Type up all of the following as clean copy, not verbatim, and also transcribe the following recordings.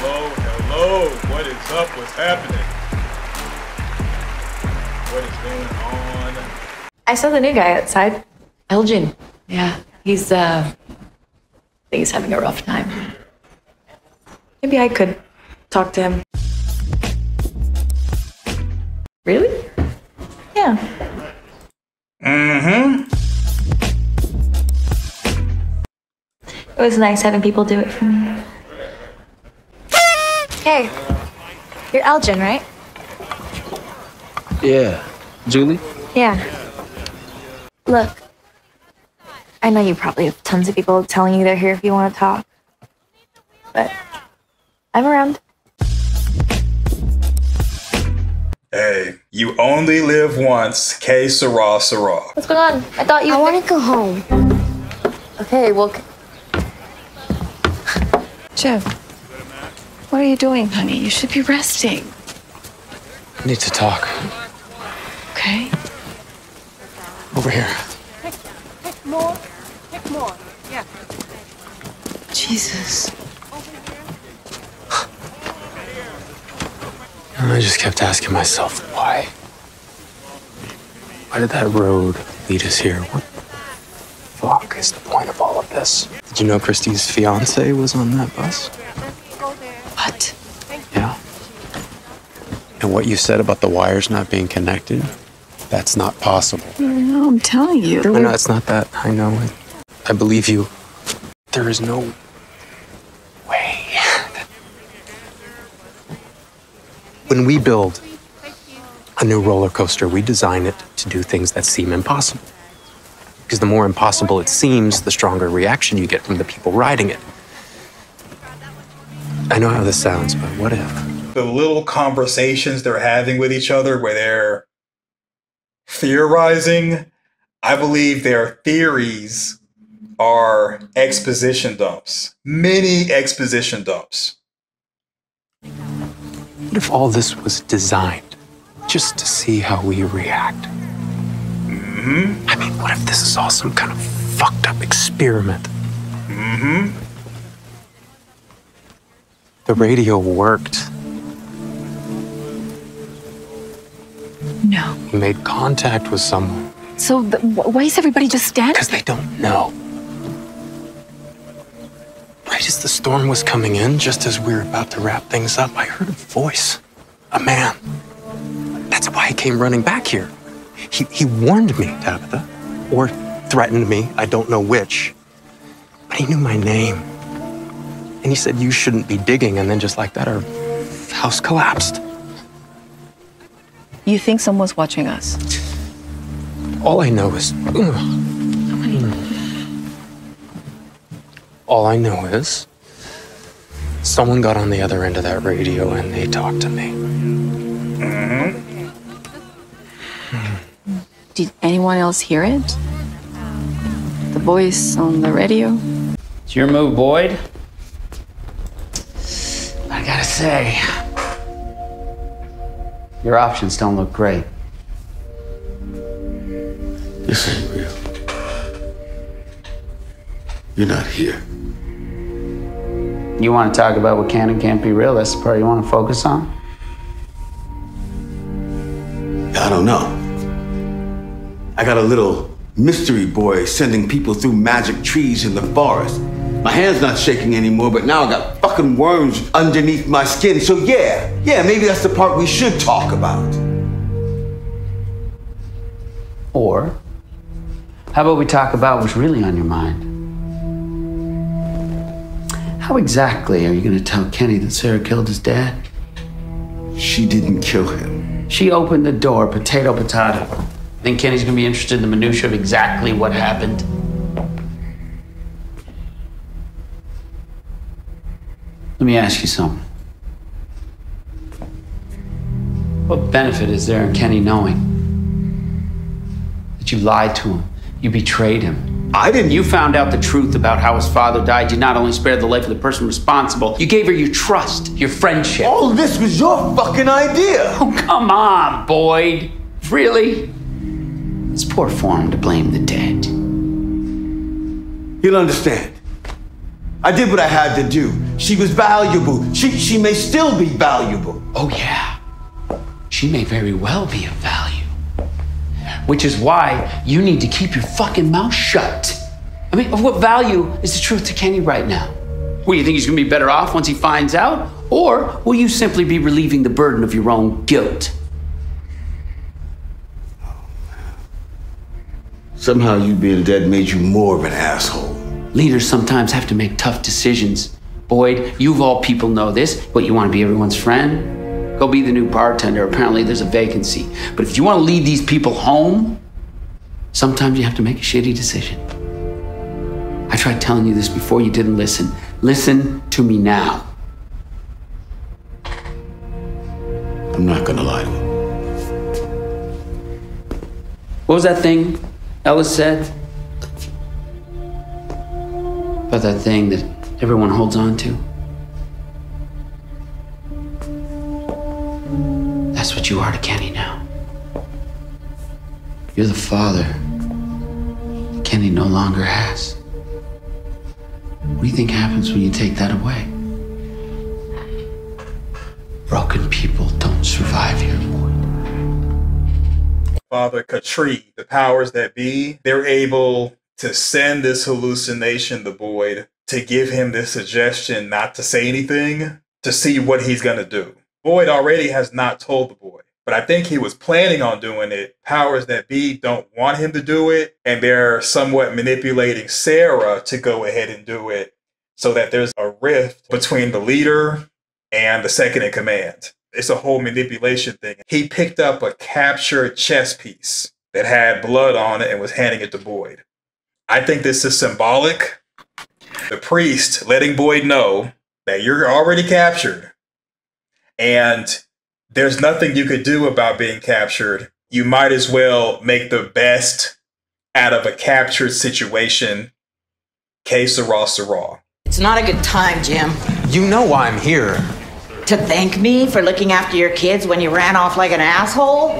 Hello, hello. What is up? What's happening? What is going on? I saw the new guy outside. Elgin. Yeah, he's, I think he's having a rough time. Maybe I could talk to him. Really? Yeah. It was nice having people do it for me. Hey, you're Elgin, right? Yeah. Julie? Yeah. Look, I know you probably have tons of people telling you they're here if you want to talk, but I'm around. Hey, you only live once. K Sarah Sarah. What's going on? I thought you... I want to go home. Okay, well... Jeff, what are you doing, honey? You should be resting. I need to talk. Okay. Over here. Pick more. Pick more. Yeah. Jesus. And I just kept asking myself, why? Why did that road lead us here? What fuck is the point of all of this? Did you know Christy's fiance was on that bus? What? Yeah. And what you said about the wires not being connected, that's not possible. No, I'm telling you. No, no, it's not that. I know it. I believe you. There is no way. When we build a new roller coaster, we design it to do things that seem impossible. Because the more impossible it seems, the stronger reaction you get from the people riding it. I know how this sounds, but what if? The little conversations they're having with each other where they're theorizing, I believe their theories are exposition dumps. Many exposition dumps. What if all this was designed just to see how we react? I mean, what if this is all some kind of fucked up experiment? The radio worked. No. We made contact with someone. So why is everybody just standing? Because they don't know. Right as the storm was coming in, just as we were about to wrap things up, I heard a voice. A man. That's why I came running back here. He warned me, Tabitha, or threatened me, I don't know which, but he knew my name. And he said, you shouldn't be digging, and then just like that, our house collapsed. You think someone's watching us? All I know is... All I know is someone got on the other end of that radio and they talked to me. Did anyone else hear it? The voice on the radio? It's your move, Boyd. I gotta say, your options don't look great. This ain't real. You're not here. You want to talk about what can and can't be real? That's the part you want to focus on? I don't know. I got a little mystery boy sending people through magic trees in the forest. My hand's not shaking anymore, but now I got fucking worms underneath my skin. So yeah, maybe that's the part we should talk about. Or how about we talk about what's really on your mind? How exactly are you gonna tell Kenny that Sarah killed his dad? She didn't kill him. She opened the door, potato, potato. I think Kenny's gonna be interested in the minutia of exactly what happened. Let me ask you something. What benefit is there in Kenny knowing that you lied to him, you betrayed him? I didn't. You found out the truth about how his father died. You not only spared the life of the person responsible, you gave her your trust, your friendship. All of this was your fucking idea. Oh, come on, Boyd. Really? It's poor form to blame the dead. You'll understand. I did what I had to do. She was valuable. She may still be valuable. Oh, yeah. She may very well be of value. Which is why you need to keep your fucking mouth shut. I mean, of what value is the truth to Kenny right now? Well, you think he's gonna be better off once he finds out? Or will you simply be relieving the burden of your own guilt? Somehow you being dead made you more of an asshole. Leaders sometimes have to make tough decisions. Boyd, you of all people know this, but you want to be everyone's friend? Go be the new bartender. Apparently there's a vacancy. But if you want to lead these people home, sometimes you have to make a shitty decision. I tried telling you this before, you didn't listen. Listen to me now. I'm not gonna lie to him. What was that thing Ellis said? About that thing that everyone holds on to? That's what you are to Kenny now. You're the father that Kenny no longer has. What do you think happens when you take that away? Broken people don't survive here, Boyd. Father Katri, the powers that be, they're able to send this hallucination to Boyd to give him this suggestion not to say anything, to see what he's going to do. Boyd already has not told the boy, but I think he was planning on doing it. Powers that be don't want him to do it, and they're somewhat manipulating Sarah to go ahead and do it so that there's a rift between the leader and the second in command. It's a whole manipulation thing. He picked up a captured chess piece that had blood on it and was handing it to Boyd. I think this is symbolic. The priest letting Boyd know that you're already captured and there's nothing you could do about being captured. You might as well make the best out of a captured situation. Que sera, sera. It's not a good time, Jim. You know why I'm here. To thank me for looking after your kids when you ran off like an asshole?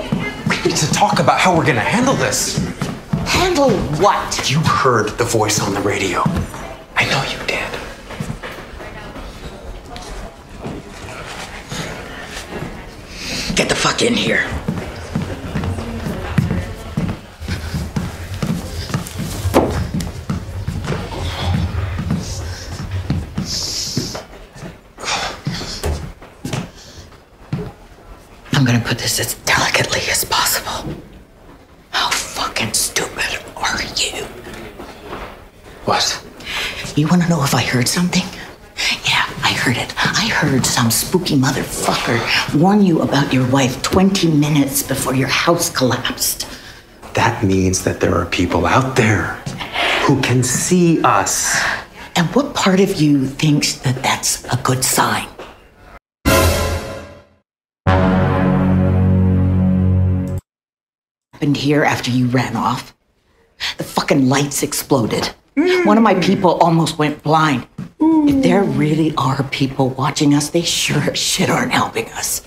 We need to talk about how we're gonna handle this. Handle what? You heard the voice on the radio. I know you did. Get the fuck in here. I'm gonna put this as delicately as possible. How fucking stupid are you? What? You want to know if I heard something? Yeah, I heard it. I heard some spooky motherfucker warn you about your wife 20 minutes before your house collapsed. That means that there are people out there who can see us. And what part of you thinks that that's a good sign? Happened here after you ran off. The fucking lights exploded. One of my people almost went blind. Ooh. If there really are people watching us, they sure as shit aren't helping us.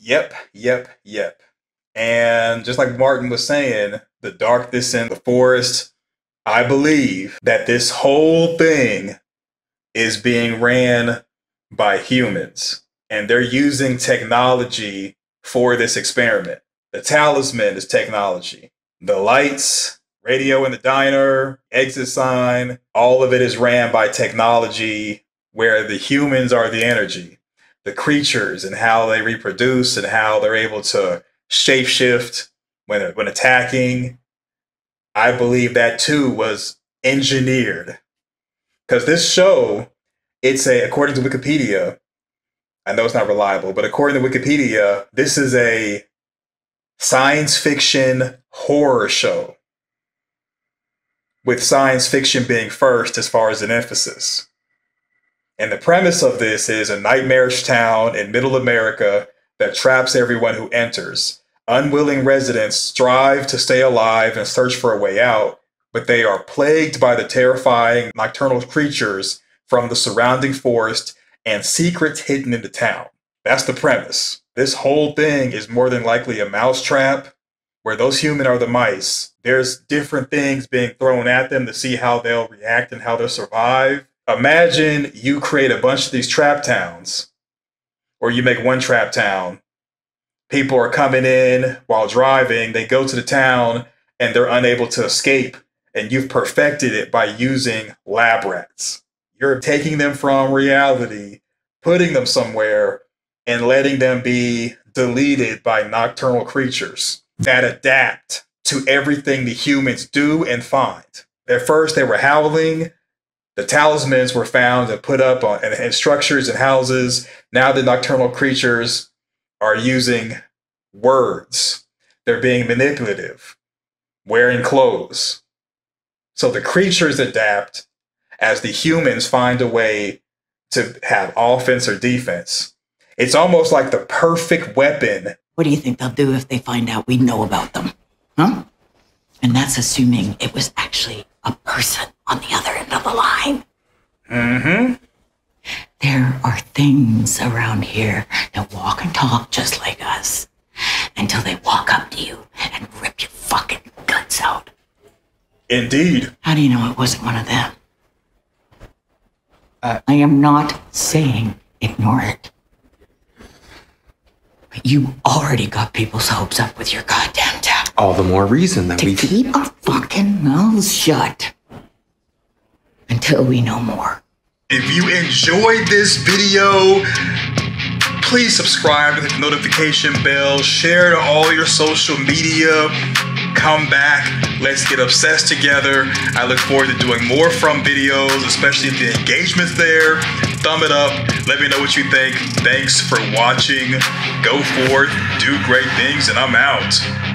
Yep, yep, yep. And just like Martin was saying, the darkness in the forest, I believe that this whole thing is being ran by humans. And they're using technology for this experiment. The talisman is technology. The lights, radio in the diner, exit sign, all of it is ran by technology, where the humans are the energy, the creatures, and how they reproduce and how they're able to shapeshift when attacking. I believe that too was engineered. Because this show, it's a, according to Wikipedia, I know it's not reliable, but according to Wikipedia, this is a science fiction horror show, with science fiction being first as far as an emphasis. And the premise of this is a nightmarish town in middle America that traps everyone who enters. Unwilling residents strive to stay alive and search for a way out, but they are plagued by the terrifying nocturnal creatures from the surrounding forest and secrets hidden in the town. That's the premise. This whole thing is more than likely a mousetrap where those human are the mice, there's different things being thrown at them to see how they'll react and how they'll survive. Imagine you create a bunch of these trap towns, or you make one trap town. People are coming in while driving. They go to the town and they're unable to escape. And you've perfected it by using lab rats. You're taking them from reality, putting them somewhere, and letting them be deleted by nocturnal creatures that adapt to everything the humans do and find. At first, they were howling. The talismans were found and put up on and structures and houses. Now the nocturnal creatures are using words. They're being manipulative, wearing clothes. So the creatures adapt as the humans find a way to have offense or defense. It's almost like the perfect weapon. What do you think they'll do if they find out we know about them? Huh? And that's assuming it was actually a person on the other end of the line. Mm-hmm. There are things around here that walk and talk just like us until they walk up to you and rip your fucking guts out. Indeed. How do you know it wasn't one of them? I am not saying ignore it. But you already got people's hopes up with your goddamn tap. All the more reason that we keep our fucking mouths shut until we know more. If you enjoyed this video, please subscribe and hit the notification bell. Share to all your social media. Come back. Let's get obsessed together. I look forward to doing more From videos, especially if the engagement's there. Thumb it up. Let me know what you think. Thanks for watching. Go forth. Do great things, and I'm out.